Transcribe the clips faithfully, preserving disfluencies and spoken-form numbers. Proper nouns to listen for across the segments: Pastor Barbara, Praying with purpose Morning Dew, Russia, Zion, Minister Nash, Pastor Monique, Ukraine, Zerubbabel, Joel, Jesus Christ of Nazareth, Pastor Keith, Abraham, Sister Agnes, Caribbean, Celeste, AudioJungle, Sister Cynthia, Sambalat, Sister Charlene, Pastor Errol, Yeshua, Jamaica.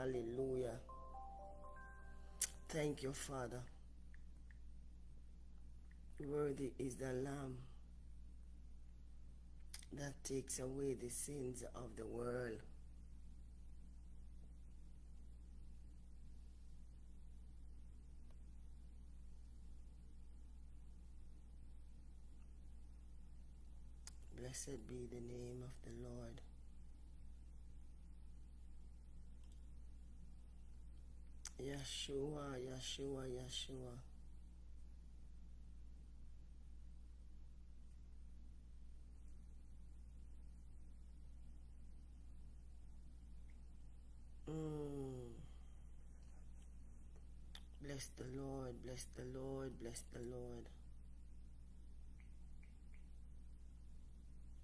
Hallelujah. Thank you, Father. Worthy is the Lamb that takes away the sins of the world. Blessed be the name of the Lord. Yeshua, Yeshua, Yeshua. Mm. Bless the Lord, bless the Lord, bless the Lord.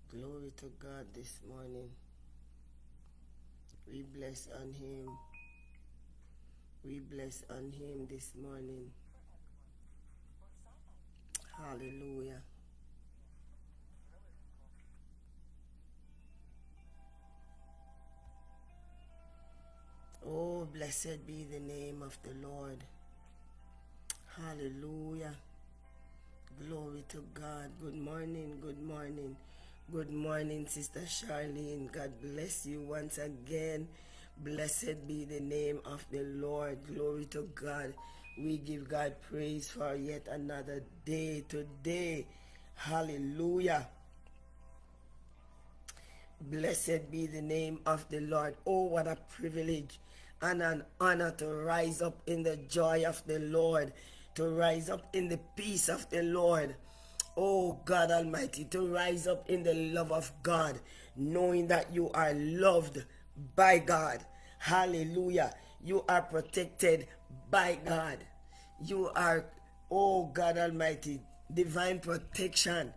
Glory to God this morning. We bless on Him. We bless on Him this morning. Hallelujah. Oh, blessed be the name of the Lord. Hallelujah. Glory to God. Good morning, good morning. Good morning, Sister Charlene. God bless you once again. Blessed be the name of the Lord. Glory to God. We give God praise for yet another day today. Hallelujah. Blessed be the name of the Lord. Oh, what a privilege and an honor to rise up in the joy of the Lord, to rise up in the peace of the Lord. Oh, God Almighty, to rise up in the love of God, knowing that you are loved by God. Hallelujah. You are protected by God. You are, oh, God Almighty, divine protection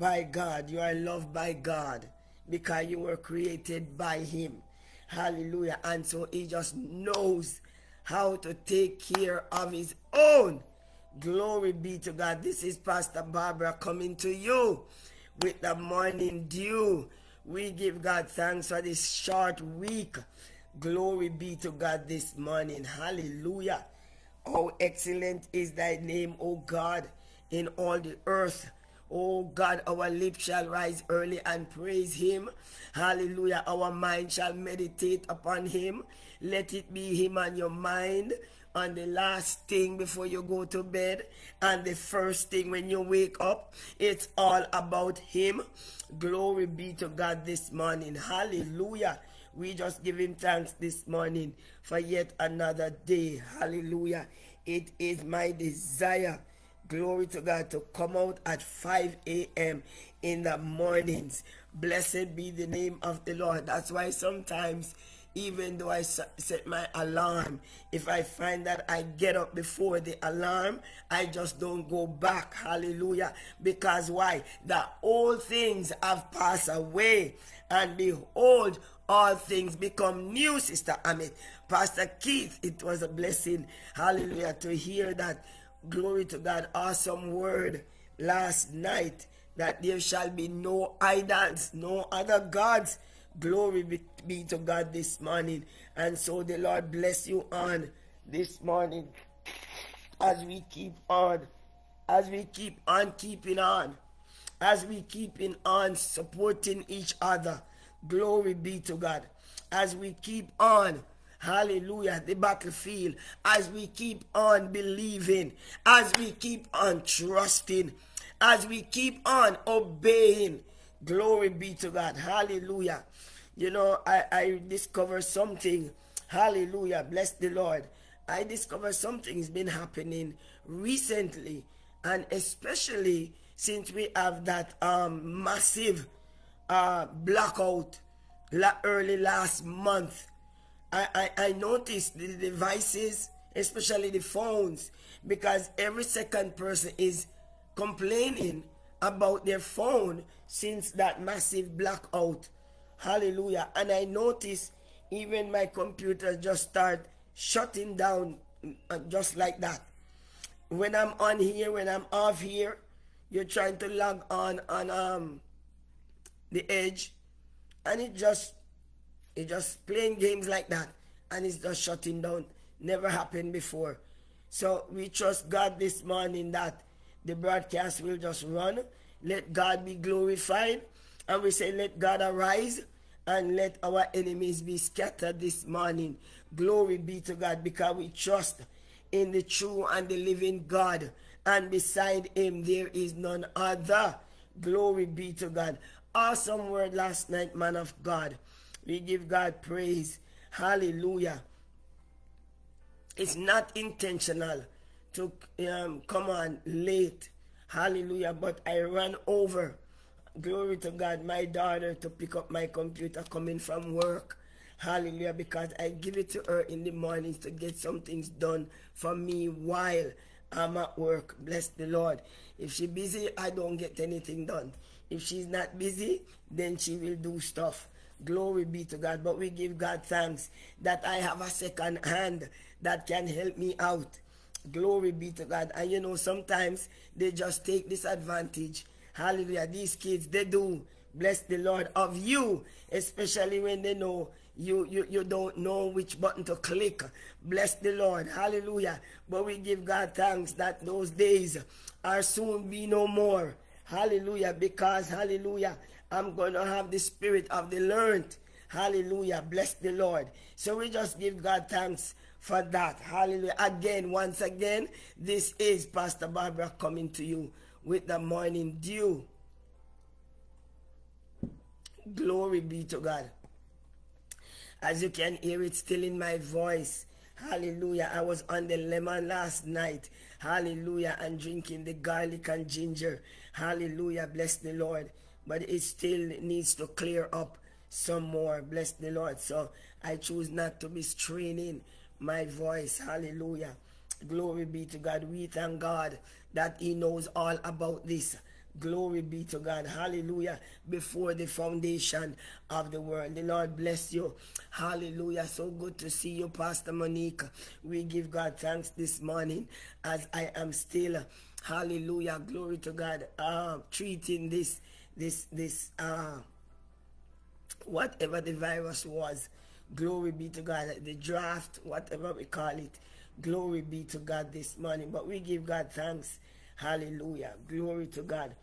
by God. You are loved by God because you were created by Him. Hallelujah. And so He just knows how to take care of His own. Glory be to God. This is Pastor Barbara coming to you with the morning dew. We give God thanks for this short week. Glory be to God this morning. Hallelujah. Oh, excellent is thy name, O God, in all the earth. Oh God, our lips shall rise early and praise Him. Hallelujah. Our mind shall meditate upon Him. Let it be Him on your mind. On the last thing before you go to bed and the first thing when you wake up, it's all about Him. Glory be to God this morning. Hallelujah. We just give Him thanks this morning for yet another day. Hallelujah. It is my desire, glory to God, to come out at five A M in the mornings. Blessed be the name of the Lord. That's why sometimes, even though I set my alarm, if I find that I get up before the alarm, I just don't go back. Hallelujah. Because why? The old things have passed away, and behold, all things become new, Sister Amit. Pastor Keith, it was a blessing. Hallelujah. To hear that, glory to God, awesome word last night, that there shall be no idols, no other gods. Glory be to God this morning. And so the Lord bless you on this morning as we keep on, as we keep on keeping on, as we keeping on supporting each other. Glory be to God. As we keep on, hallelujah, the battlefield, as we keep on believing, as we keep on trusting, as we keep on obeying. Glory be to God. Hallelujah. You know, I, I discovered something. Hallelujah. Bless the Lord. I discovered something has been happening recently. And especially since we have that um, massive uh, blackout la early last month. I, I, I noticed the devices, especially the phones, because every second person is complaining about their phone since that massive blackout. Hallelujah. And I noticed even my computer just start shutting down just like that. When I'm on here, when I'm off here, you're trying to log on on um the edge, and it just it just playing games like that. and it's just shutting down. Never happened before. So we trust God this morning that the broadcast will just run. Let God be glorified. And we say, let God arise and let our enemies be scattered this morning. Glory be to God, because we trust in the true and the living God. And beside him, there is none other. Glory be to God. Awesome word last night, man of God. We give God praise. Hallelujah. It's not intentional to um, come on late. Hallelujah. But I ran over. Glory to God, my daughter, to pick up my computer coming from work. Hallelujah. Because I give it to her in the mornings to get some things done for me while I'm at work. Bless the Lord. If she's busy, I don't get anything done. If she's not busy, then she will do stuff. Glory be to God. But we give God thanks that I have a second hand that can help me out. Glory be to God. And you know, sometimes they just take this advantage. Hallelujah. These kids, they do. Bless the Lord of you, especially when they know you, you, you don't know which button to click. Bless the Lord. Hallelujah. But we give God thanks that those days are soon be no more. Hallelujah. Because, hallelujah, I'm going to have the spirit of the learned. Hallelujah. Bless the Lord. So we just give God thanks for that. Hallelujah. Again, once again, this is Pastor Barbara coming to you with the morning dew. Glory be to God. As you can hear, it's still in my voice. Hallelujah. I was on the lemon last night. Hallelujah. And drinking the garlic and ginger. Hallelujah. Bless the Lord. But it still needs to clear up some more. Bless the Lord. So I choose not to be straining my voice. Hallelujah. Glory be to God. We thank God that he knows all about this. Glory be to God. Hallelujah. Before the foundation of the world. The Lord bless you. Hallelujah. So good to see you, Pastor Monique. We give God thanks this morning as I am still, hallelujah, glory to God, uh, treating this, this, this, uh, whatever the virus was. Glory be to God. The draft, whatever we call it. Glory be to God this morning. But we give God thanks. Hallelujah. Glory to God.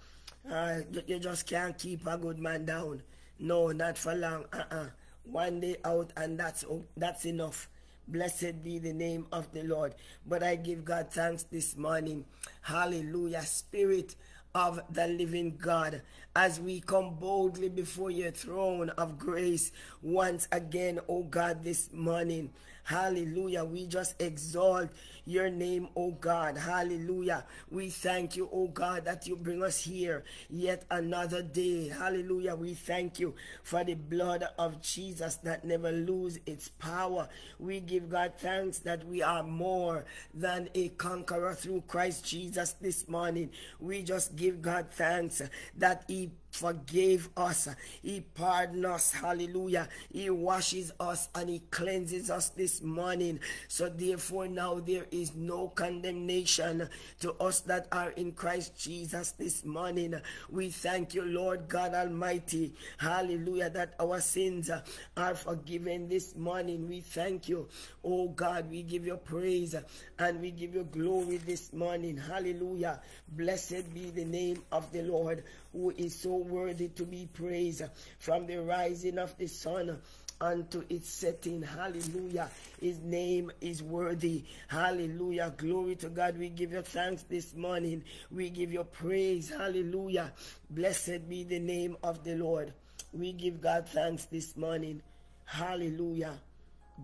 Uh, you just can't keep a good man down. No, not for long. Uh-uh. One day out and that's, that's enough. Blessed be the name of the Lord. But I give God thanks this morning. Hallelujah. Spirit of the living God, as we come boldly before your throne of grace once again, oh God, this morning. Hallelujah. We just exalt your name, oh God. Hallelujah. We thank you, oh God, that you bring us here yet another day. Hallelujah. We thank you for the blood of Jesus that never loses its power. We give God thanks that we are more than a conqueror through Christ Jesus this morning. We just give God thanks that he forgave us. He pardoned us. Hallelujah. He washes us and he cleanses us this morning. So therefore now there is no condemnation to us that are in Christ Jesus this morning. We thank you, Lord God Almighty. Hallelujah, that our sins are forgiven this morning. We thank you. Oh God, we give you praise and we give you glory this morning. Hallelujah. Blessed be the name of the Lord, who is so worthy to be praised, from the rising of the sun unto its setting. Hallelujah. His name is worthy. Hallelujah. Glory to God. We give you thanks this morning. We give you praise. Hallelujah. Blessed be the name of the Lord. We give God thanks this morning. Hallelujah.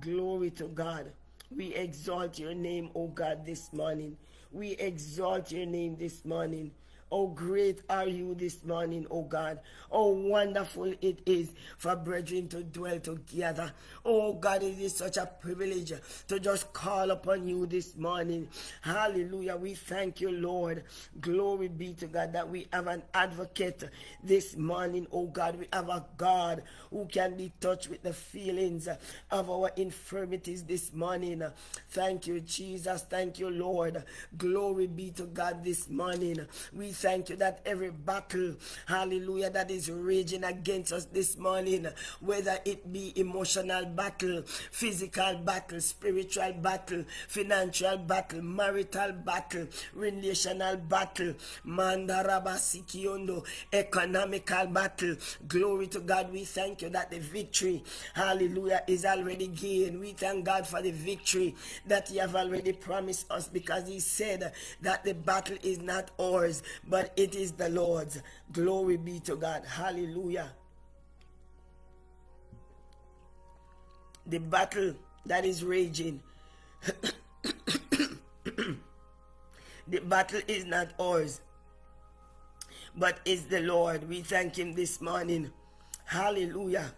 Glory to God. We exalt your name, O God, this morning. We exalt your name this morning. Oh, great are you this morning, oh God. Oh, wonderful it is for brethren to dwell together. Oh God, it is such a privilege to just call upon you this morning. Hallelujah. We thank you, Lord. Glory be to God that we have an advocate this morning, oh God. We have a God who can be touched with the feelings of our infirmities this morning. Thank you, Jesus. Thank you, Lord. Glory be to God this morning. We thank you that every battle, hallelujah, that is raging against us this morning, whether it be emotional battle, physical battle, spiritual battle, financial battle, marital battle, relational battle, mandarabasikiondo, economical battle, glory to God. We thank you that the victory, hallelujah, is already gained. We thank God for the victory that you have already promised us, because he said that the battle is not ours, but it is the Lord's. Glory be to God. Hallelujah. The battle that is raging, the battle is not ours, but it's the Lord. We thank him this morning. Hallelujah.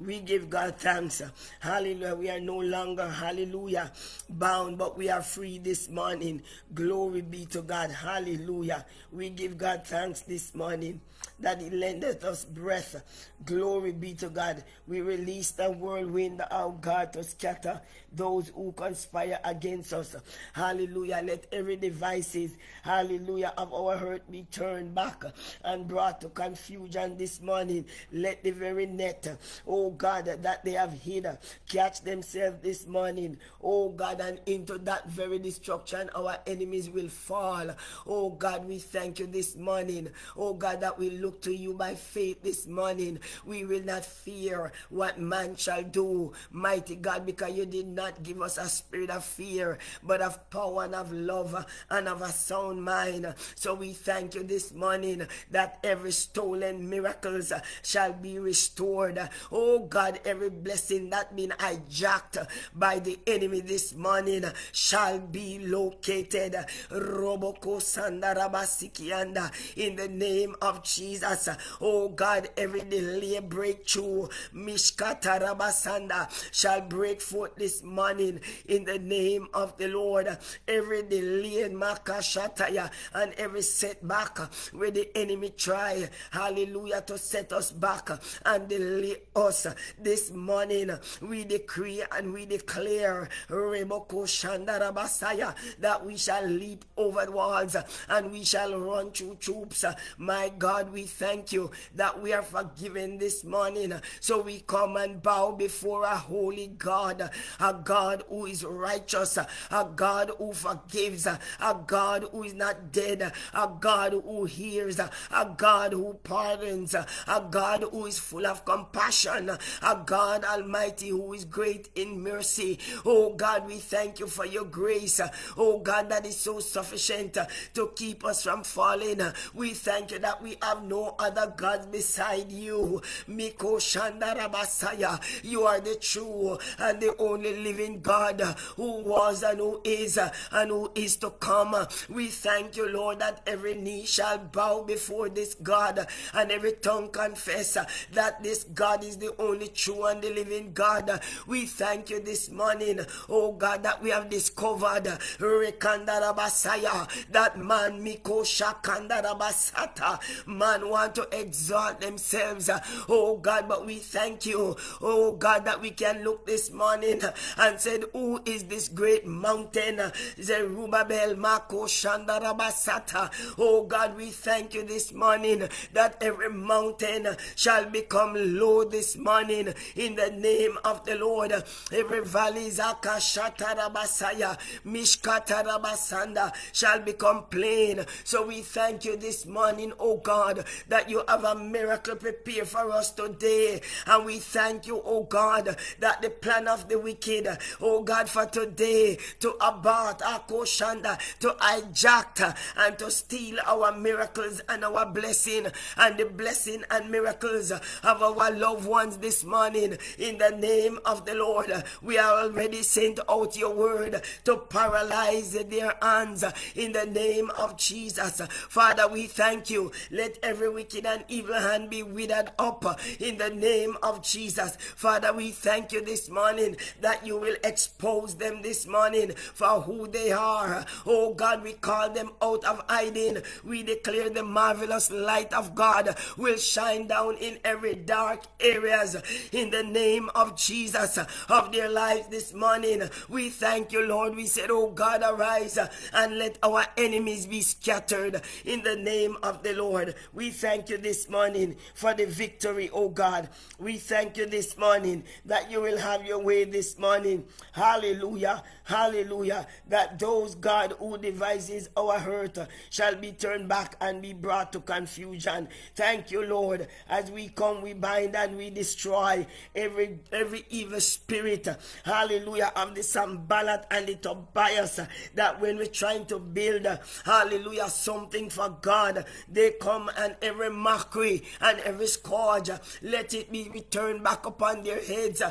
We give God thanks. Hallelujah. We are no longer, hallelujah, bound, but we are free this morning. Glory be to God. Hallelujah. We give God thanks this morning that he lendeth us breath. Glory be to God. We release the whirlwind of God to scatter those who conspire against us. Hallelujah. Let every devices, hallelujah, of our hurt be turned back and brought to confusion this morning. Let the very net, oh God, that they have hid, catch themselves this morning. Oh God, and into that very destruction our enemies will fall. Oh God, we thank you this morning. Oh God, that we look to you by faith this morning. We will not fear what man shall do, mighty God, because you did not give us a spirit of fear, but of power and of love and of a sound mind. So we thank you this morning that every stolen miracles shall be restored. Oh God, every blessing that been hijacked by the enemy this morning shall be located. Roboko sandarabasikianda, in the name of Jesus. Oh God, every delay breakthrough, Mishkata Rabasanda, shall break forth this morning in the name of the Lord. Every delay, Makashataya, and every setback where the enemy try, hallelujah, to set us back and delay us this morning, we decree and we declare, Reboko Shandarabasaya, that we shall leap over walls and we shall run through troops. My God, God, we thank you that we are forgiven this morning. So we come and bow before a holy God, a God who is righteous, a God who forgives, a God who is not dead, a God who hears, a God who pardons, a God who is full of compassion, a God Almighty who is great in mercy. Oh God, we thank you for your grace. Oh God, that is so sufficient to keep us from falling. We thank you that we have no other God beside you. Miko Shandarabasaya, you are the true and the only living God, who was and who is and who is to come. We thank you, Lord, that every knee shall bow before this God and every tongue confess that this God is the only true and the living God. We thank you this morning, oh God, that we have discovered Rekandarabasaya, that man Miko Shakandarabasata, man want to exalt themselves, oh God, but we thank you, oh God, that we can look this morning and said, who is this great mountain? Zerubbabel Mako Shandarabasata. Oh God, we thank you this morning that every mountain shall become low this morning in the name of the Lord. Every valley Zaka Shatarabasaya Mishkatarabasanda shall become plain. So we thank you this morning, oh God, that you have a miracle prepared for us today, and we thank you, oh God, that the plan of the wicked, oh God, for today to abort Akoshanda, to hijack and to steal our miracles and our blessing and the blessing and miracles of our loved ones this morning in the name of the Lord. We are already sent out your word to paralyze their hands in the name of Jesus. Father, we thank you. Let every wicked and evil hand be withered up in the name of Jesus. Father, we thank you this morning that you will expose them this morning for who they are. Oh God, we call them out of hiding. We declare the marvelous light of God will shine down in every dark area areas in the name of Jesus of their lives this morning. We thank you, Lord. We said, oh God, arise and let our enemies be scattered in the name of the Lord. We thank you this morning for the victory, oh God. We thank you this morning that you will have your way this morning. Hallelujah. Hallelujah. That those, God, who devises our hurt shall be turned back and be brought to confusion. Thank you, Lord. As we come, we bind and we destroy every every evil spirit. Hallelujah. Of the Sambalat and the Tobias, that when we're trying to build, hallelujah, something for God, they come, and every mockery and every scourge, let it be returned back upon their heads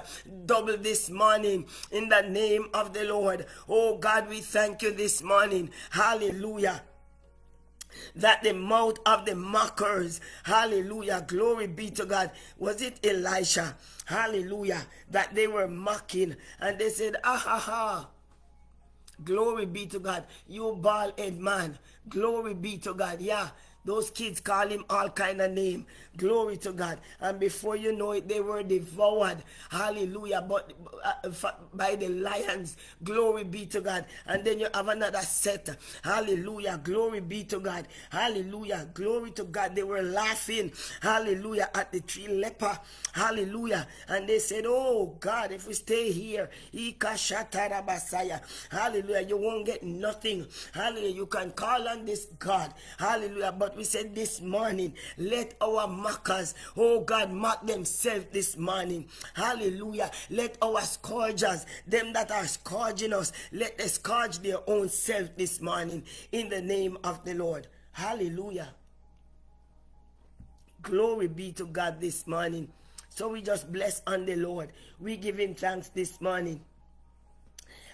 double this morning in the name of the Lord. Oh God, we thank you this morning. Hallelujah. That the mouth of the mockers, hallelujah, glory be to God. Was it Elisha? Hallelujah. That they were mocking and they said, ah ha ha. Glory be to God. You bald head man. Glory be to God. Yeah. Those kids call him all kind of name. Glory to God. And before you know it, they were devoured. Hallelujah. But uh, by the lions. Glory be to God. And then you have another set. Hallelujah. Glory be to God. Hallelujah. Glory to God. They were laughing. Hallelujah. At the three leper. Hallelujah. And they said, oh God, if we stay here, hallelujah, you won't get nothing. Hallelujah. You can call on this God. Hallelujah. But we said this morning, let our mockers, oh God, mock themselves this morning. Hallelujah. Let our scourgers, them that are scourging us, let them scourge their own self this morning in the name of the Lord. Hallelujah. Glory be to God this morning. So we just bless on the Lord. We give him thanks this morning.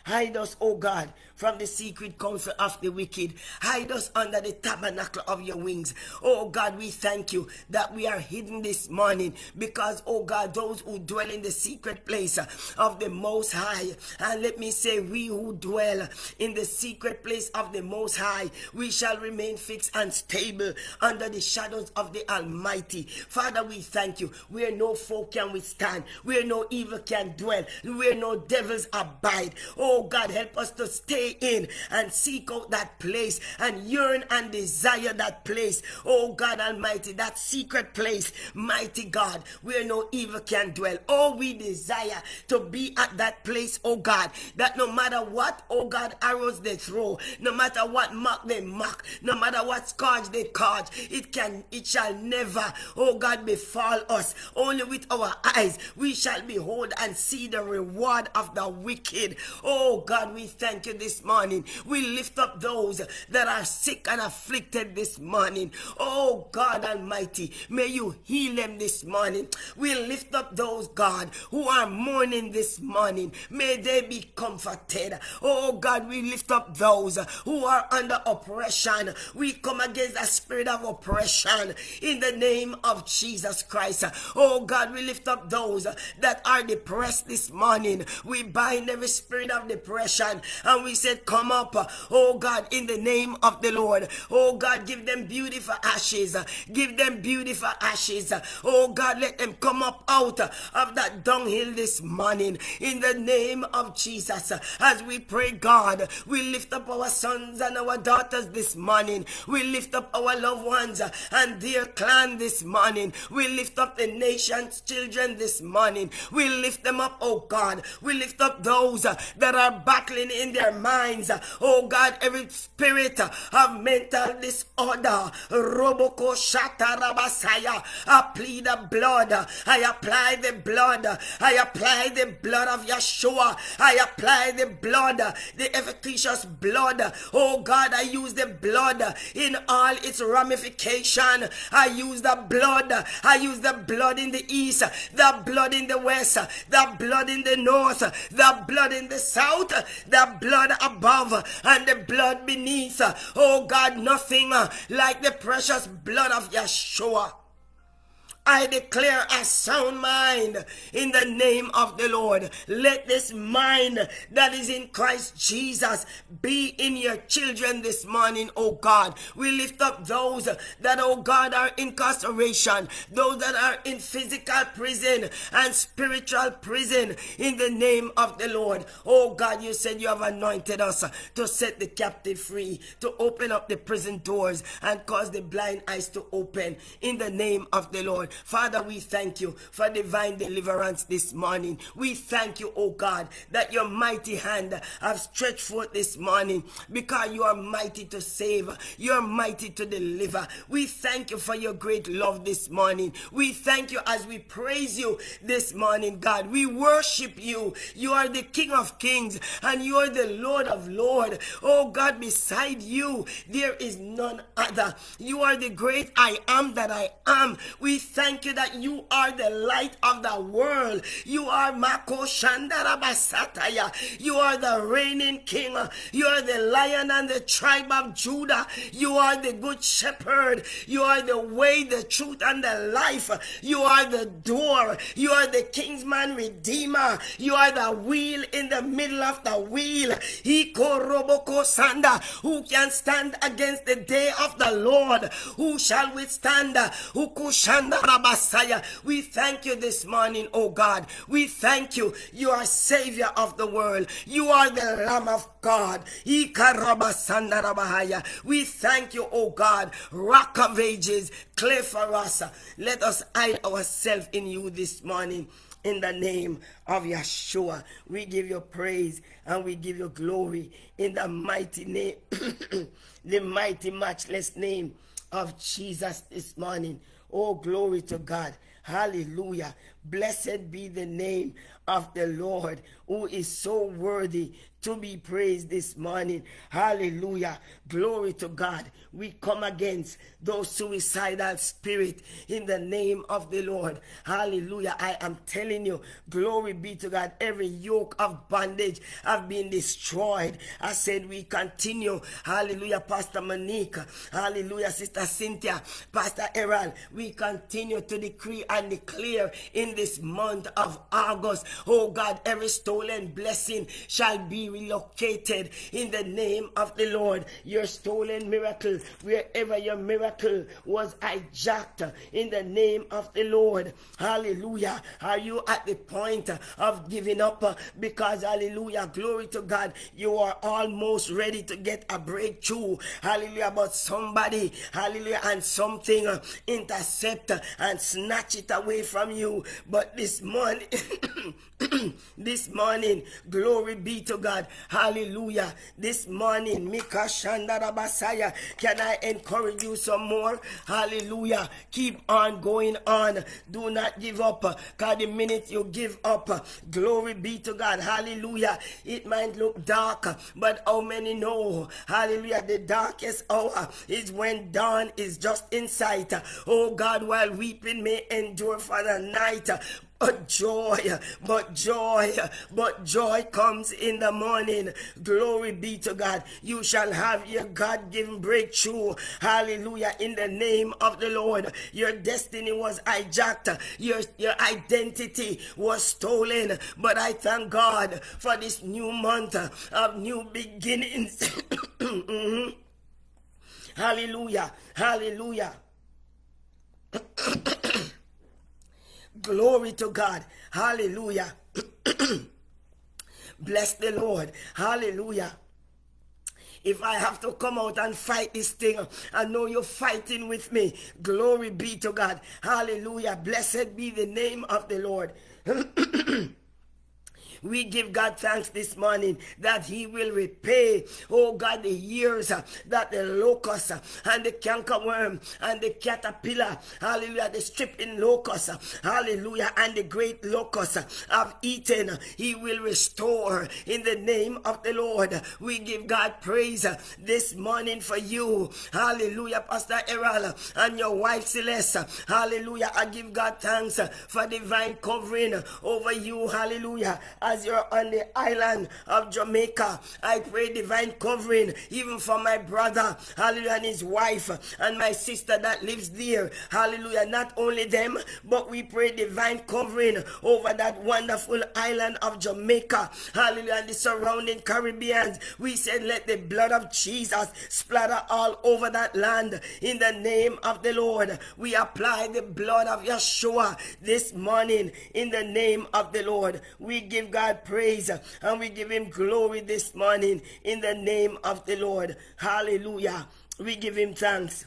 Hide us, O God, from the secret counsel of the wicked. Hide us under the tabernacle of your wings. Oh God, we thank you that we are hidden this morning because, oh God, those who dwell in the secret place of the Most High, and let me say, we who dwell in the secret place of the Most High, we shall remain fixed and stable under the shadows of the Almighty. Father, we thank you. Where no foe can withstand, where no evil can dwell, where no devils abide. Oh Oh God, help us to stay in and seek out that place and yearn and desire that place. Oh God Almighty, that secret place, mighty God, where no evil can dwell. Oh, we desire to be at that place, oh God, that no matter what, oh God, arrows they throw, no matter what mock they mock, no matter what scourge they scourge, it can, it shall never, oh God, befall us. Only with our eyes we shall behold and see the reward of the wicked. Oh Oh God, we thank you this morning. We lift up those that are sick and afflicted this morning. Oh God Almighty, may you heal them this morning. We lift up those, God, who are mourning this morning. May they be comforted. Oh God, we lift up those who are under oppression. We come against the spirit of oppression in the name of Jesus Christ. Oh God, we lift up those that are depressed this morning. We bind every spirit of depression and we said, come up, oh God, in the name of the Lord. Oh God, give them beautiful ashes, give them beautiful ashes. Oh God, let them come up out of that dunghill this morning in the name of Jesus. As we pray, God, we lift up our sons and our daughters this morning. We lift up our loved ones and their clan this morning. We lift up the nation's children this morning. We lift them up, oh God. We lift up those that are battling in their minds, oh God, every spirit of mental disorder. Roboko Shatarabasaya. I plead the blood. I apply the blood. I apply the blood of Yeshua. I apply the blood, the efficacious blood. Oh God, I use the blood in all its ramification. I use the blood. I use the blood in the east, the blood in the west, the blood in the north, the blood in the south, the blood above and the blood beneath. Oh God, nothing like the precious blood of Yeshua. I declare a sound mind in the name of the Lord. Let this mind that is in Christ Jesus be in your children this morning, oh God. We lift up those that, oh God, are in incarceration, those that are in physical prison and spiritual prison, in the name of the Lord. Oh God, you said you have anointed us to set the captive free, to open up the prison doors and cause the blind eyes to open, in the name of the Lord. Father, we thank you for divine deliverance this morning. We thank you, oh God, that your mighty hand have stretched forth this morning, because you are mighty to save, you are mighty to deliver. We thank you for your great love this morning. We thank you as we praise you this morning, God. We worship you. You are the King of Kings and you are the Lord of Lords. Oh God, beside you there is none other. You are the great I am that I am. We thank you that you are the light of the world. You are Mako Shandarabasataya. You are the reigning king. You are the lion and the tribe of Judah. You are the good shepherd. You are the way, the truth, and the life. You are the door. You are the kingsman redeemer. You are the wheel in the middle of the wheel. Who can stand against the day of the Lord? Who shall withstand? We thank you this morning, oh God. We thank you. You are Savior of the world. You are the Lamb of God. We thank you, oh God. Rock of ages, clear for us. Let us hide ourselves in you this morning. In the name of Yeshua, we give you praise and we give you glory in the mighty name, the mighty, matchless name of Jesus this morning. Oh, glory to God. Hallelujah. Blessed be the name of the Lord, who is so worthy to be praised this morning. Hallelujah. Glory to God. We come against those suicidal spirits in the name of the Lord. Hallelujah. I am telling you, glory be to God. Every yoke of bondage have been destroyed. I said we continue. Hallelujah. Pastor Monique. Hallelujah. Sister Cynthia. Pastor Errol. We continue to decree and declare in this month of August. Oh God, every stolen blessing shall be relocated in the name of the Lord. Your stolen miracle, wherever your miracle was hijacked, in the name of the Lord. Hallelujah. Are you at the point of giving up? Because hallelujah, glory to God, you are almost ready to get a breakthrough. Hallelujah. But somebody, hallelujah, and something intercept and snatch it away from you. But this morning this morning, glory be to God. Hallelujah. This morning, Mika Shandarabasaya, can I encourage you some more? Hallelujah. Keep on going on. Do not give up. Because the minute you give up, glory be to God. Hallelujah. It might look dark, but how many know? Hallelujah. The darkest hour is when dawn is just in sight. Oh God, while weeping may endure for the night, But joy, but joy, but joy comes in the morning. Glory be to God. You shall have your God-given breakthrough. Hallelujah. In the name of the Lord. Your destiny was hijacked. Your, your identity was stolen. But I thank God for this new month of new beginnings. Mm-hmm. Hallelujah. Hallelujah. Glory to God. Hallelujah. Bless the Lord. Hallelujah. If I have to come out and fight this thing, I know you're fighting with me. Glory be to God. Hallelujah. Blessed be the name of the Lord. We give God thanks this morning that he will repay, oh God, the years uh, that the locust uh, and the cankerworm and the caterpillar, hallelujah, the stripping locust, uh, hallelujah, and the great locust uh, have eaten. He will restore in the name of the Lord. We give God praise uh, this morning for you. Hallelujah, Pastor Errol and your wife Celeste. Hallelujah. I give God thanks uh, for divine covering over you. Hallelujah. as you're on the island of Jamaica. I pray divine covering even for my brother, hallelujah, and his wife and my sister that lives there, hallelujah. Not only them, but we pray divine covering over that wonderful island of Jamaica, hallelujah, and the surrounding Caribbean. We said let the blood of Jesus splatter all over that land in the name of the Lord. We apply the blood of Yeshua this morning in the name of the Lord. We give God praise and we give him glory this morning in the name of the Lord. Hallelujah. We give him thanks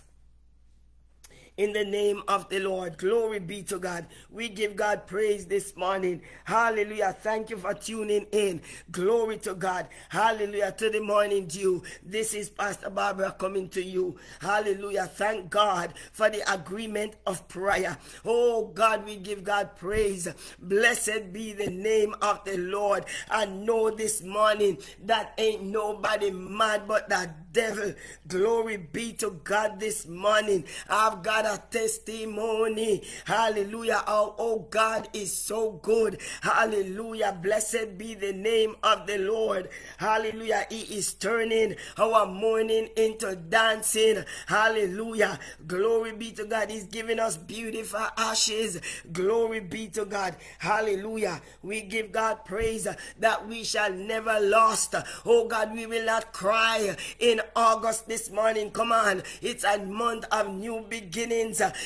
in the name of the Lord. Glory be to God. We give God praise this morning. Hallelujah. Thank you for tuning in. Glory to God. Hallelujah. To the Morning Dew. This is Pastor Barbara coming to you. Hallelujah. Thank God for the agreement of prayer. Oh God, we give God praise. Blessed be the name of the Lord. I know this morning that ain't nobody mad but that devil. Glory be to God this morning. I've got a testimony, hallelujah. Oh, oh, God is so good, hallelujah. Blessed be the name of the Lord, hallelujah. He is turning our mourning into dancing, hallelujah. Glory be to God. He's giving us beautiful ashes. Glory be to God, hallelujah. We give God praise that we shall never lost. Oh God, we will not cry in August this morning. Come on, it's a month of new beginnings.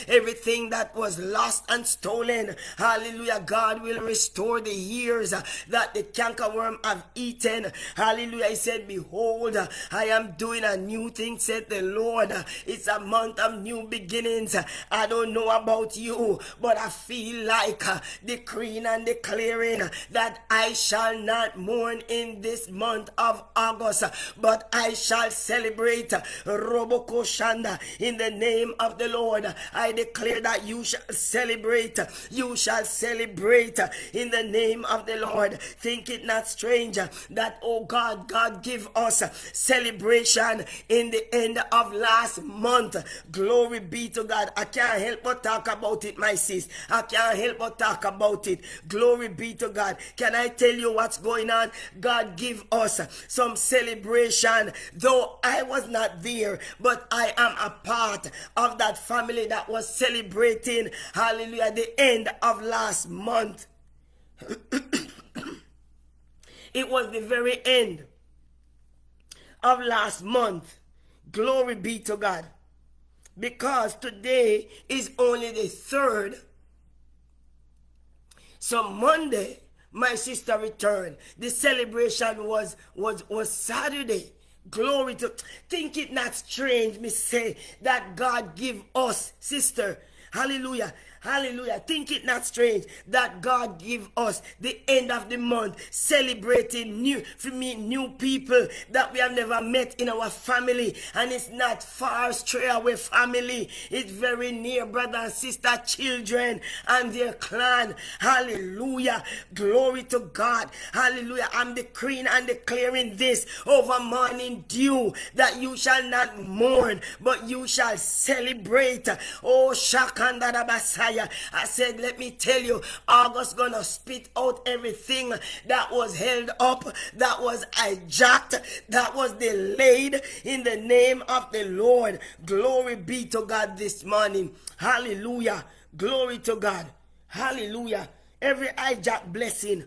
Everything that was lost and stolen, hallelujah, God will restore the years that the cankerworm have eaten, hallelujah. He said, behold, I am doing a new thing, said the Lord. It's a month of new beginnings. I don't know about you, but I feel like decreeing and declaring that I shall not mourn in this month of August, but I shall celebrate Roboko Shanda in the name of the Lord. I declare that you shall celebrate. You shall celebrate in the name of the Lord. Think it not strange that, oh God, God give us celebration in the end of last month. Glory be to God. I can't help but talk about it, my sis. I can't help but talk about it. Glory be to God. Can I tell you what's going on? God give us some celebration. Though I was not there, but I am a part of that family that was celebrating, hallelujah, the end of last month. It was the very end of last month. Glory be to God. Because today is only the third. So Monday, my sister returned. The celebration was, was, was Saturday. Glory to, think it not strange, me say, that God give us, sister, hallelujah, hallelujah. Think it not strange that God give us the end of the month, celebrating new, for me, new people that we have never met in our family. And it's not far stray away family. It's very near brother and sister, children and their clan. Hallelujah. Glory to God. Hallelujah. I'm decreeing and declaring this over Morning Dew, that you shall not mourn, but you shall celebrate. Oh, Shakandarabasai. I said, let me tell you, August gonna spit out everything that was held up, that was hijacked, that was delayed in the name of the Lord. Glory be to God this morning. Hallelujah. Glory to God. Hallelujah. Every hijacked blessing,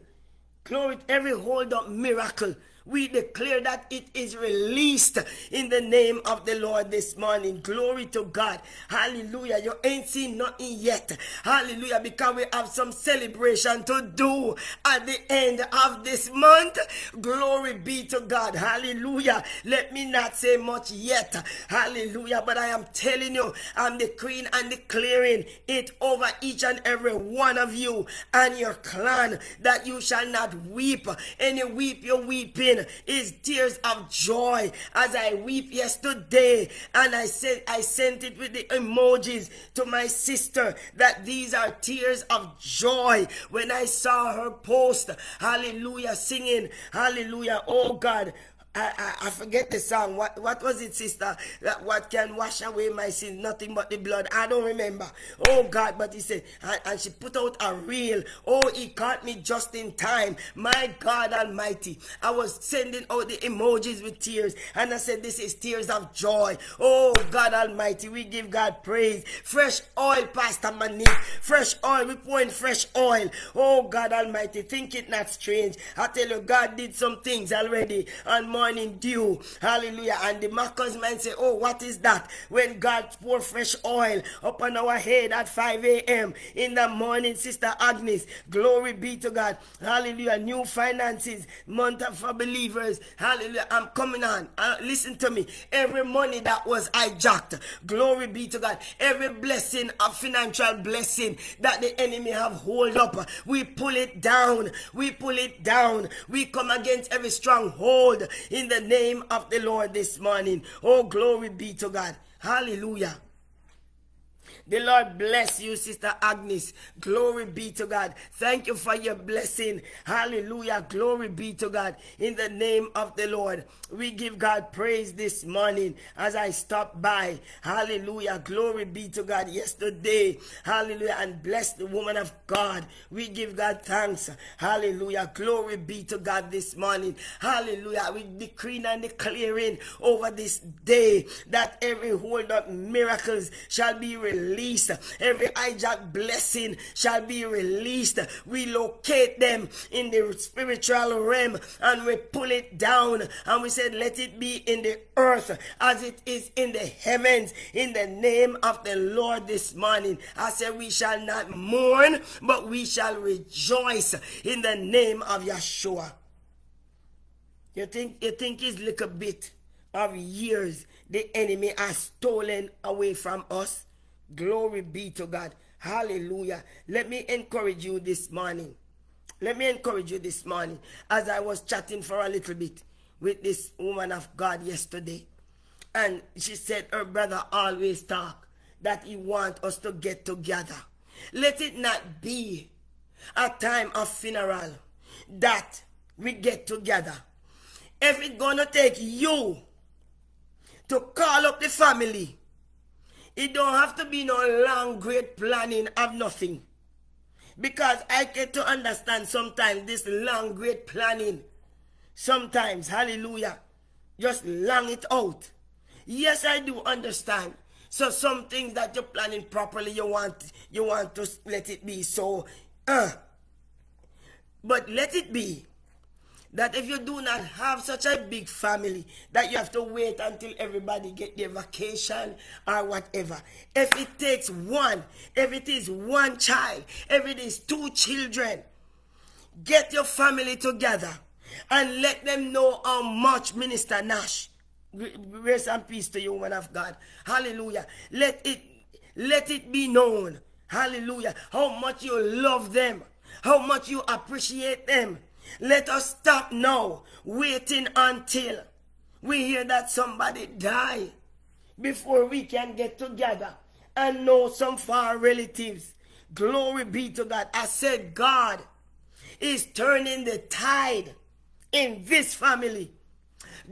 glory, every hold up miracle, we declare that it is released in the name of the Lord this morning. Glory to God. Hallelujah. You ain't seen nothing yet. Hallelujah. Because we have some celebration to do at the end of this month. Glory be to God. Hallelujah. Let me not say much yet. Hallelujah. But I am telling you, I'm decreeing and declaring it over each and every one of you and your clan, that you shall not weep. And you weep, you're weeping is tears of joy. As I weep yesterday, and I said, I sent it with the emojis to my sister, that these are tears of joy when I saw her post, hallelujah, singing, hallelujah, oh God, I, I, I forget the song. What, what was it, sister? That what can wash away my sins? Nothing but the blood. I don't remember. Oh, God, but he said, and, and she put out a reel. Oh, he caught me just in time. My God Almighty. I was sending out the emojis with tears, and I said, this is tears of joy. Oh, God Almighty, we give God praise. Fresh oil, Pastor Monique. Fresh oil. We pour in fresh oil. Oh, God Almighty, think it not strange. I tell you, God did some things already on Morning Dew. Hallelujah. And the Marcus man say, oh, what is that? When God pour fresh oil upon our head at five A M in the morning, Sister Agnes. Glory be to God. Hallelujah. New finances, month for believers. Hallelujah. I'm coming on. Uh, listen to me. Every money that was hijacked, glory be to God. Every blessing, a financial blessing that the enemy have hold up, we pull it down. We pull it down. We come against every stronghold in the name of the Lord this morning. Oh, glory be to God. Hallelujah. The Lord bless you, Sister Agnes. Glory be to God. Thank you for your blessing. Hallelujah. Glory be to God. In the name of the Lord, we give God praise this morning as I stop by. Hallelujah. Glory be to God. Yesterday, hallelujah, and bless the woman of God. We give God thanks. Hallelujah. Glory be to God this morning. Hallelujah. We decree and declaring over this day that every hold up miracles shall be released. Every hijacked blessing shall be released. We locate them in the spiritual realm and we pull it down, and we said, let it be in the earth as it is in the heavens, in the name of the Lord this morning. I said, we shall not mourn, but we shall rejoice in the name of Yeshua. You think, you think it's like a bit of years the enemy has stolen away from us? Glory be to God. Hallelujah. Let me encourage you this morning. Let me encourage you this morning. As I was chatting for a little bit with this woman of God yesterday, and she said her brother always talk that he want us to get together. Let it not be a time of funeral that we get together. If it's going to take you to call up the family, it don't have to be no long, great planning of nothing. Because I get to understand sometimes this long, great planning. Sometimes, hallelujah, just long it out. Yes, I do understand. So some things that you're planning properly, you want, you want to let it be so. Uh. But let it be that if you do not have such a big family that you have to wait until everybody get their vacation or whatever. If it takes one, if it is one child, if it is two children, get your family together and let them know how much Minister Nash, rest in peace to you, woman of God. Hallelujah. Let it, let it be known, hallelujah, how much you love them, how much you appreciate them. Let us stop now waiting until we hear that somebody die before we can get together and know some far relatives. Glory be to God. I said God is turning the tide in this family.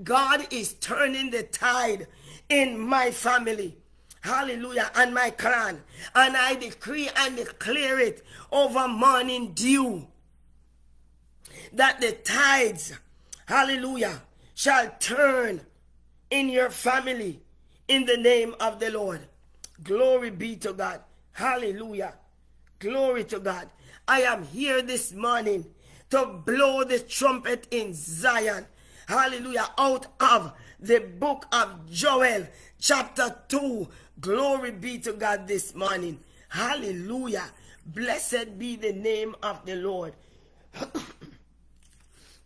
God is turning the tide in my family. Hallelujah, and my clan. And I decree and declare it over Morning Dew, that the tides, hallelujah, shall turn in your family in the name of the Lord. Glory be to God. Hallelujah. Glory to God. I am here this morning to blow the trumpet in Zion. Hallelujah. Out of the book of Joel, chapter two. Glory be to God this morning. Hallelujah. Blessed be the name of the Lord,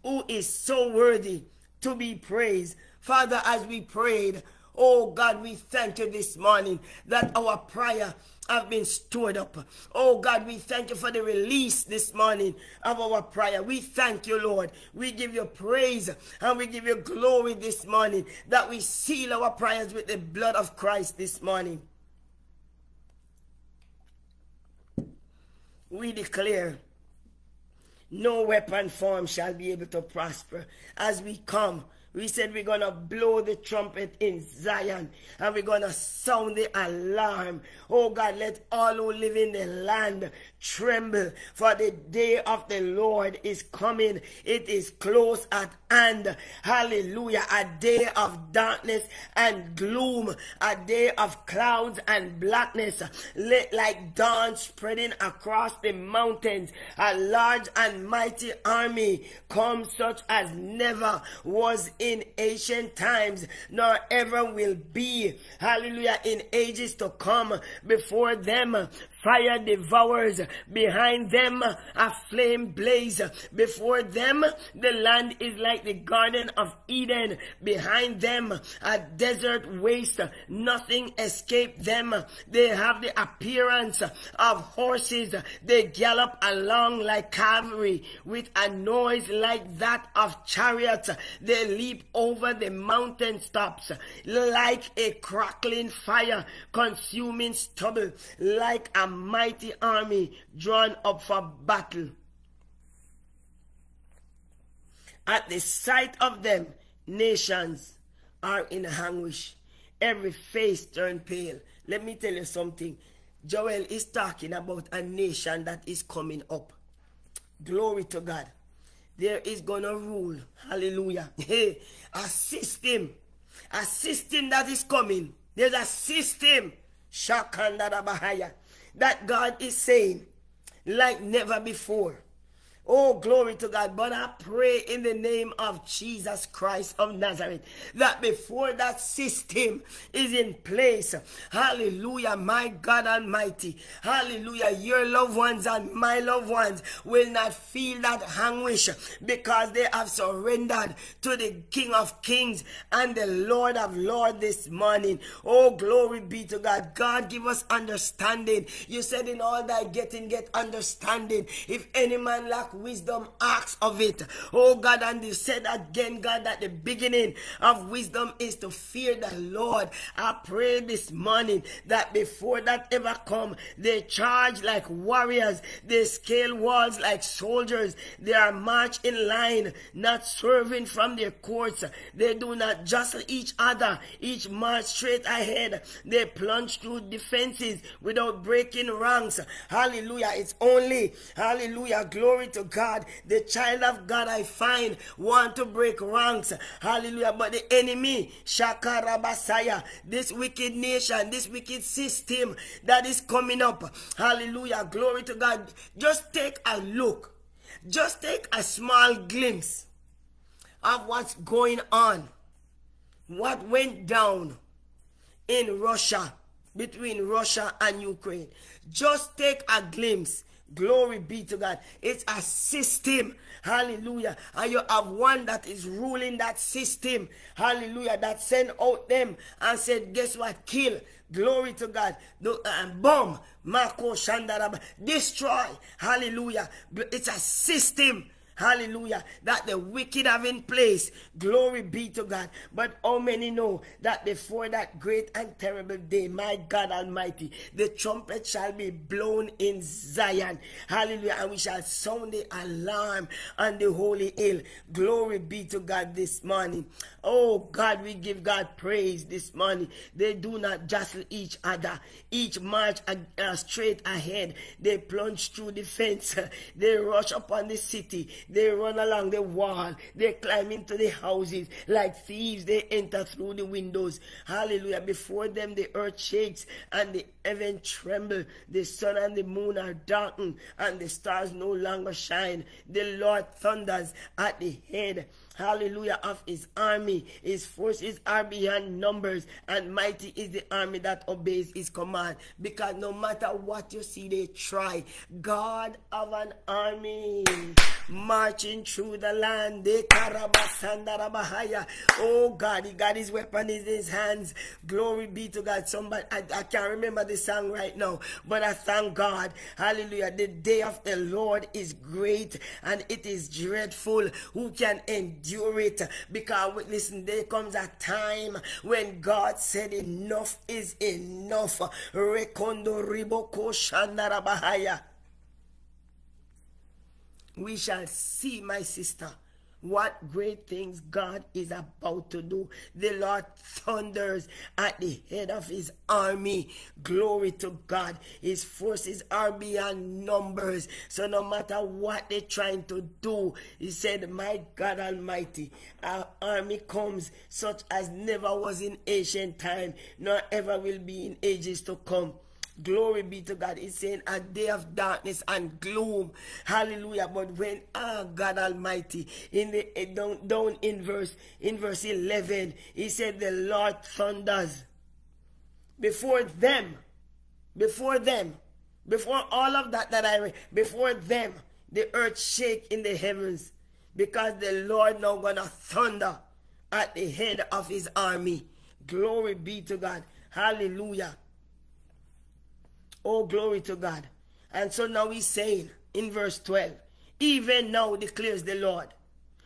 who is so worthy to be praised. Father, as we prayed, oh God, we thank you this morning that our prayer have been stored up. Oh God, we thank you for the release this morning of our prayer. We thank you, Lord. We give you praise and we give you glory this morning that we seal our prayers with the blood of Christ this morning. We declare, no weapon form shall be able to prosper as we come We said we're going to blow the trumpet in Zion, and we're going to sound the alarm. Oh God, let all who live in the land tremble, for the day of the Lord is coming. It is close at hand. Hallelujah. A day of darkness and gloom, a day of clouds and blackness, lit like dawn spreading across the mountains. A large and mighty army comes, such as never was in ancient times, nor ever will be, hallelujah, in ages to come. Before them fire devours, behind them a flame blaze. Before them the land is like the Garden of Eden, behind them a desert waste, nothing escaped them. They have the appearance of horses, they gallop along like cavalry, with a noise like that of chariots. They leap over the mountain tops like a crackling fire, consuming stubble, like a mighty army drawn up for battle. At the sight of them, nations are in anguish. Every face turned pale. Let me tell you something. Joel is talking about a nation that is coming up. Glory to God. There is going to rule, hallelujah, a system, a system that is coming. There's a system, that God is saying, like never before. Oh, glory to God. But I pray in the name of Jesus Christ of Nazareth that before that system is in place, hallelujah, my God Almighty, hallelujah, your loved ones and my loved ones will not feel that anguish, because they have surrendered to the King of Kings and the Lord of Lords this morning. Oh, glory be to God. God, give us understanding. You said in all thy getting, get understanding. If any man lack wisdom, acts of it. Oh God, and you said again, God, that the beginning of wisdom is to fear the Lord. I pray this morning that before that ever come, they charge like warriors, they scale walls like soldiers, they are marched in line, not serving from their courts, they do not jostle each other, each march straight ahead, they plunge through defenses without breaking ranks. Hallelujah. It's only, hallelujah, glory to God, the child of God I find want to break ranks, hallelujah, but the enemy, Shakarabasaya, this wicked nation, this wicked system that is coming up, hallelujah, glory to God. Just take a look, just take a small glimpse of what's going on, what went down in Russia, between Russia and Ukraine. Just take a glimpse. Glory be to God. It's a system. Hallelujah. And you have one that is ruling that system. Hallelujah. That sent out them and said, guess what? Kill. Glory to God. And bomb. Marco Shandaraba. Destroy. Hallelujah. It's a system. Hallelujah. That the wicked have in place. Glory be to God. But how many know that before that great and terrible day, my God Almighty, the trumpet shall be blown in Zion. Hallelujah. And we shall sound the alarm on the holy hill. Glory be to God this morning. Oh God, we give God praise this morning. They do not jostle each other. Each march uh, straight ahead. They plunge through the fence. They rush upon the city. They run along the wall. They climb into the houses like thieves. They enter through the windows. Hallelujah. Before them the earth shakes and the heaven tremble. The sun and the moon are darkened and the stars no longer shine. The Lord thunders at the head, hallelujah, of his army. His forces are beyond numbers, and mighty is the army that obeys his command. Because no matter what you see, they try. God of an army marching through the land. Oh God, he got his weapon in his hands. Glory be to God. Somebody, I, I can't remember the song right now, but I thank God. Hallelujah. The day of the Lord is great and it is dreadful. Who can endure it? Because listen, there comes a time when God said enough is enough. Rekondo riboko shandarabahaya. We shall see, my sister, what great things God is about to do. The Lord thunders at the head of his army. Glory to God. His forces are beyond numbers. So no matter what they're trying to do, he said, my God Almighty, our army comes such as never was in ancient time, nor ever will be in ages to come. Glory be to God. It's saying a day of darkness and gloom. Hallelujah. But when our God Almighty, in the down, down in verse in verse eleven, he said the Lord thunders before them, before them, before all of that that I read, before them, the earth shake in the heavens, because the Lord now gonna thunder at the head of his army. Glory be to God. Hallelujah. Oh, glory to God. And so now he's saying in verse twelve, even now declares the Lord,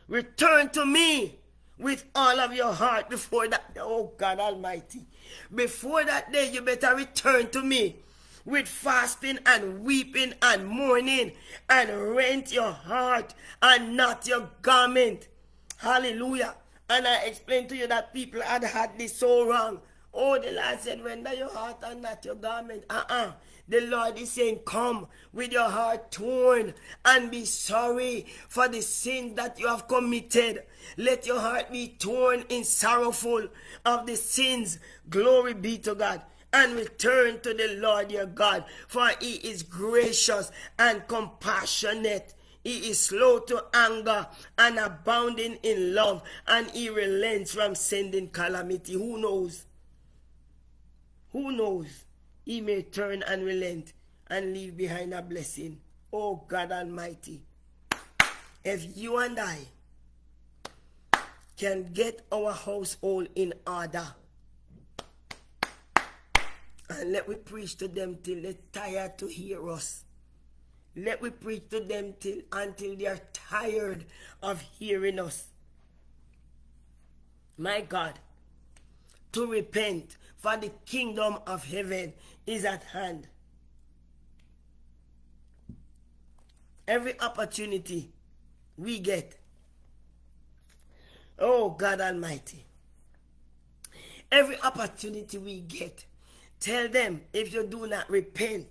return to me with all of your heart before that. Oh, God Almighty. Before that day, you better return to me with fasting and weeping and mourning, and rent your heart and not your garment. Hallelujah. And I explained to you that people had had this so wrong. Oh, the Lord said, render your heart and not your garment. Uh-uh. The Lord is saying, come with your heart torn and be sorry for the sins that you have committed. Let your heart be torn and sorrowful of the sins. Glory be to God. And return to the Lord your God, for he is gracious and compassionate. He is slow to anger and abounding in love, and he relents from sending calamity. Who knows? Who knows? He may turn and relent and leave behind a blessing. Oh, God Almighty. If you and I can get our household in order, and let we preach to them till they're tired to hear us. Let we preach to them till until they are tired of hearing us. My God, to repent, for the kingdom of heaven is at hand. Every opportunity we get, oh God Almighty, every opportunity we get, tell them, if you do not repent,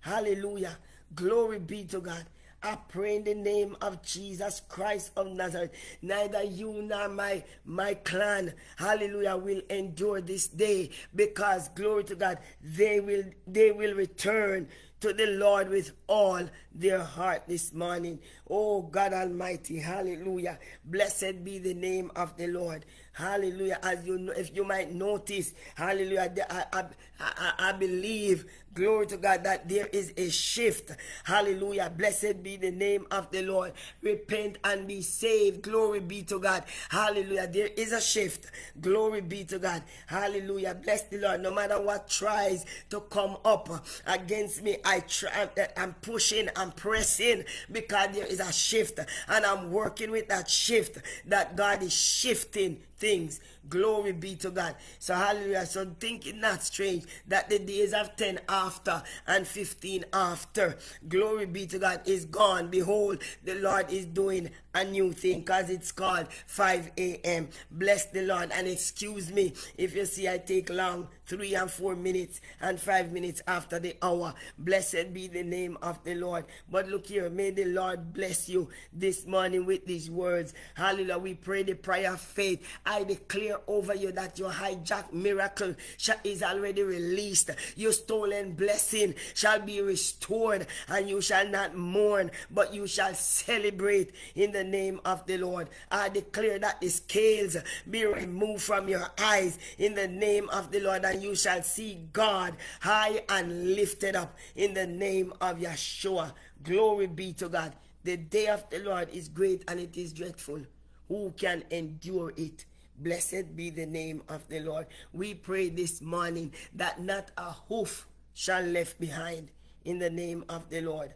hallelujah, glory be to God, I pray in the name of Jesus Christ of Nazareth, neither you nor my, my clan, hallelujah, will endure this day, because, glory to God, they will, they will return to the Lord with all their heart this morning. Oh, God Almighty, hallelujah. Blessed be the name of the Lord. Hallelujah. As you know, if you might notice, hallelujah, I, I, I, I believe, glory to God, that there is a shift. Hallelujah. Blessed be the name of the Lord. Repent and be saved. Glory be to God. Hallelujah. There is a shift. Glory be to God. Hallelujah. Bless the Lord. No matter what tries to come up against me, I try, I'm pushing, I'm pressing, because there is a shift, and I'm working with that shift, that God is shifting things. Glory be to God. So hallelujah. So think it not strange that the days of ten after and fifteen after, glory be to God, is gone. Behold, the Lord is doing a new thing, because it's called five A M Bless the Lord. And excuse me if you see I take long, three and four minutes and five minutes after the hour. Blessed be the name of the Lord. But look here, may the Lord bless you this morning with these words. Hallelujah. We pray the prayer of faith. I declare over you that your hijacked miracle is already released. Your stolen blessing shall be restored, and you shall not mourn, but you shall celebrate in the name of the Lord. I declare that the scales be removed from your eyes in the name of the Lord, and you shall see God high and lifted up in the name of Yeshua. Glory be to God. The day of the Lord is great and it is dreadful. Who can endure it? Blessed be the name of the Lord. We pray this morning that not a hoof shall left behind in the name of the Lord.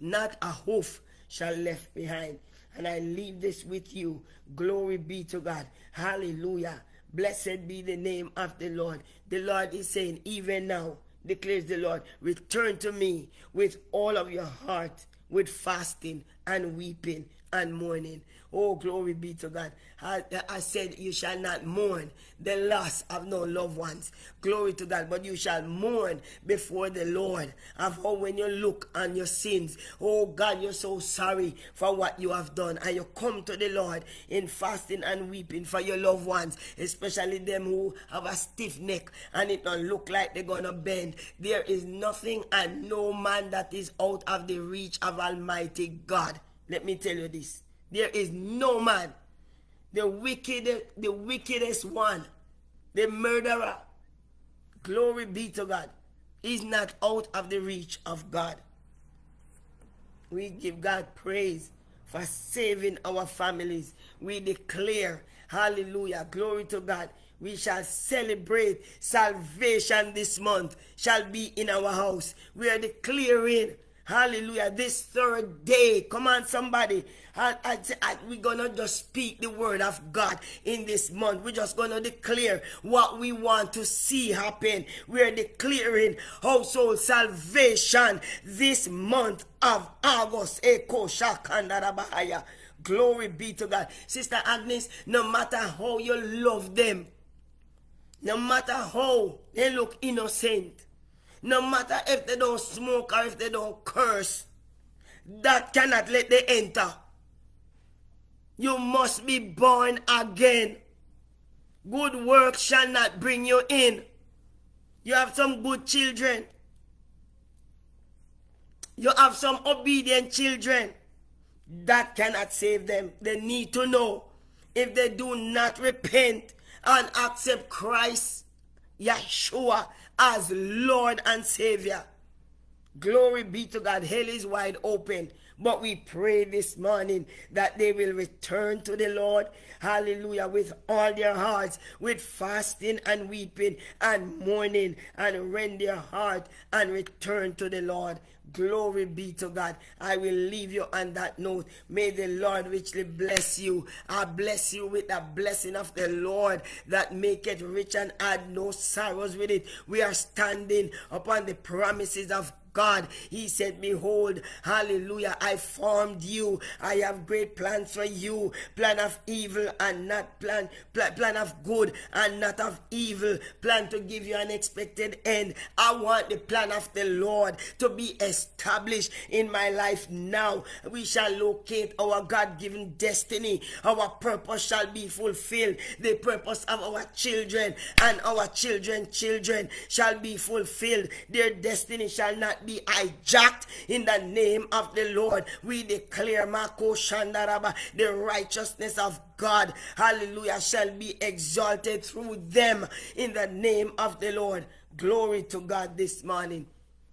Not a hoof shall left behind. And I leave this with you. Glory be to God. Hallelujah. Blessed be the name of the Lord. The Lord is saying, even now, declares the Lord, return to me with all of your heart, with fasting and weeping and mourning. Oh, glory be to God. I, I said, you shall not mourn the loss of no loved ones. Glory to God. But you shall mourn before the Lord. Of how when you look on your sins, oh God, you're so sorry for what you have done. And you come to the Lord in fasting and weeping for your loved ones, especially them who have a stiff neck and it don't look like they're going to bend. There is nothing and no man that is out of the reach of Almighty God. Let me tell you this. There is no man, the wicked, the wickedest one, the murderer, glory be to God, is not out of the reach of God. We give God praise for saving our families. We declare, hallelujah, glory to God. We shall celebrate salvation this month, shall be in our house. We are declaring, hallelujah, this third day. Come on, somebody. I, I, I, we're going to just speak the word of God in this month. We're just going to declare what we want to see happen. We're declaring household salvation this month of August. Eko shakandarabahaya. Glory be to God. Sister Agnes, no matter how you love them, no matter how they look innocent, no matter if they don't smoke or if they don't curse, that cannot let them enter. You must be born again. Good work shall not bring you in. You have some good children. You have some obedient children. That cannot save them. They need to know if they do not repent and accept Christ, Yeshua, as Lord and Savior. Glory be to God. Hell is wide open. But we pray this morning that they will return to the Lord, hallelujah, with all their hearts, with fasting and weeping and mourning, and rend their heart and return to the Lord. Glory be to God. I will leave you on that note. May the Lord richly bless you. I bless you with the blessing of the Lord that maketh rich and add no sorrows with it. We are standing upon the promises of God. God, he said, behold, hallelujah, I formed you. I have great plans for you, plan of evil and not plan, plan, plan of good and not of evil, plan to give you an expected end. I want the plan of the Lord to be established in my life now. We shall locate our God-given destiny. Our purpose shall be fulfilled. The purpose of our children and our children's children shall be fulfilled. Their destiny shall not be hijacked in the name of the Lord. We declare Mako Shandaraba, the righteousness of God, hallelujah, shall be exalted through them in the name of the Lord. Glory to God this morning.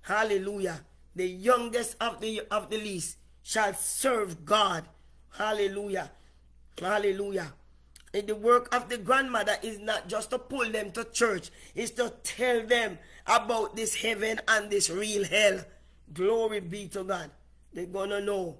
Hallelujah. The youngest of the of the least shall serve God. Hallelujah. Hallelujah. And the work of the grandmother is not just to pull them to church. It's to tell them about this heaven and this real hell. Glory be to God. They're going to know.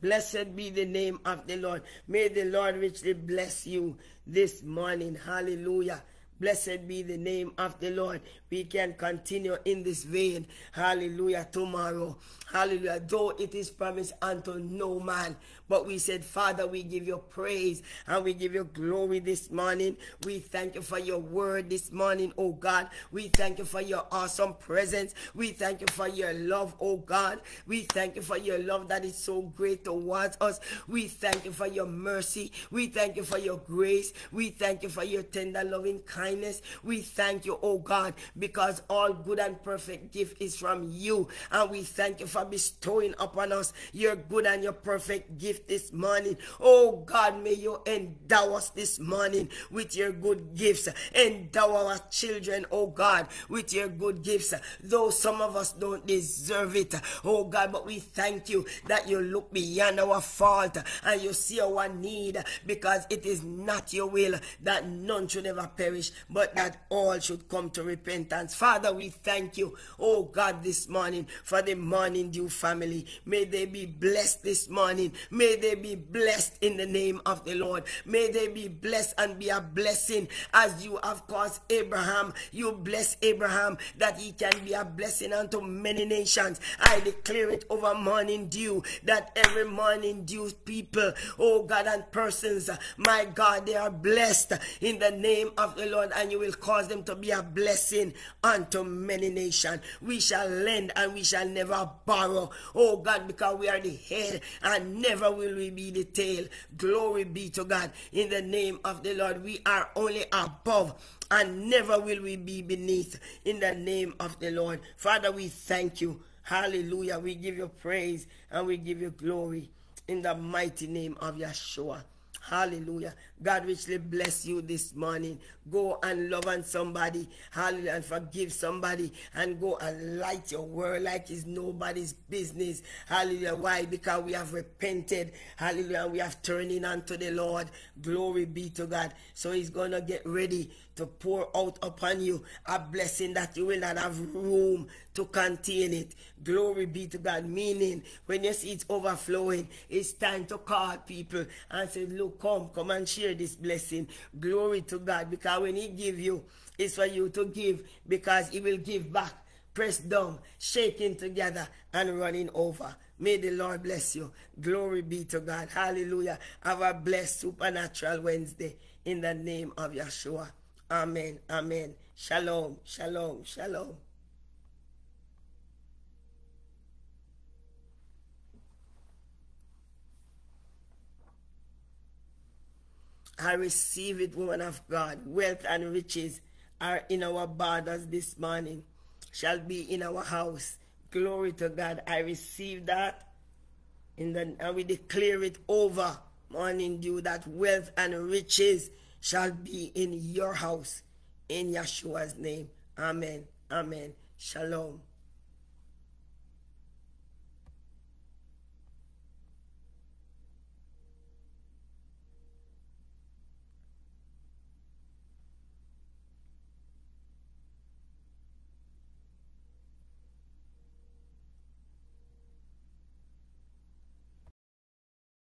Blessed be the name of the Lord. May the Lord richly bless you this morning. Hallelujah. Blessed be the name of the Lord. We can continue in this vein. Hallelujah. Tomorrow. Hallelujah. Though it is promised unto no man. But we said, Father, we give you praise and we give you glory this morning. We thank you for your word this morning, oh God. We thank you for your awesome presence. We thank you for your love, oh God. We thank you for your love that is so great towards us. We thank you for your mercy. We thank you for your grace. We thank you for your tender loving kindness. We thank you, oh God, because all good and perfect gift is from you. And we thank you for bestowing upon us your good and your perfect gift this morning. Oh God, may you endow us this morning with your good gifts. Endow our children, oh God, with your good gifts, though some of us don't deserve it, oh God. But we thank you that you look beyond our fault and you see our need, because it is not your will that none should ever perish, but that all should come to repentance. Father, we thank you, oh God, this morning for the Morning Dew family. May they be blessed this morning. May May they be blessed in the name of the Lord. May they be blessed and be a blessing as you have caused Abraham. You bless Abraham that he can be a blessing unto many nations. I declare it over Morning Dew that every Morning Dew people, oh God, and persons, my God, they are blessed in the name of the Lord, and you will cause them to be a blessing unto many nations. We shall lend and we shall never borrow, oh God, because we are the head and never will we be the tail. Glory be to God. In the name of the Lord, we are only above and never will we be beneath, in the name of the Lord. Father, we thank you. Hallelujah. We give you praise and we give you glory in the mighty name of Yeshua. Hallelujah. God richly bless you this morning. Go and love on somebody. Hallelujah. And forgive somebody. And go and light your world like it's nobody's business. Hallelujah. Why? Because we have repented. Hallelujah. We have turned in unto the Lord. Glory be to God. So he's going to get ready to pour out upon you a blessing that you will not have room to contain it. Glory be to God. Meaning, when you see it's overflowing, it's time to call people and say, look, come, come and share this blessing. Glory to God. Because when he give you, it's for you to give, because he will give back, pressed down, shaking together, and running over. May the Lord bless you. Glory be to God. Hallelujah. Have a blessed supernatural Wednesday in the name of Yeshua. Amen. Amen. Shalom. Shalom. Shalom. I receive it, woman of God. Wealth and riches are in our borders this morning, shall be in our house. Glory to God. I receive that. In the, and we declare it over Morning Dew that wealth and riches shall be in your house, in Yeshua's name. Amen. Amen. Shalom.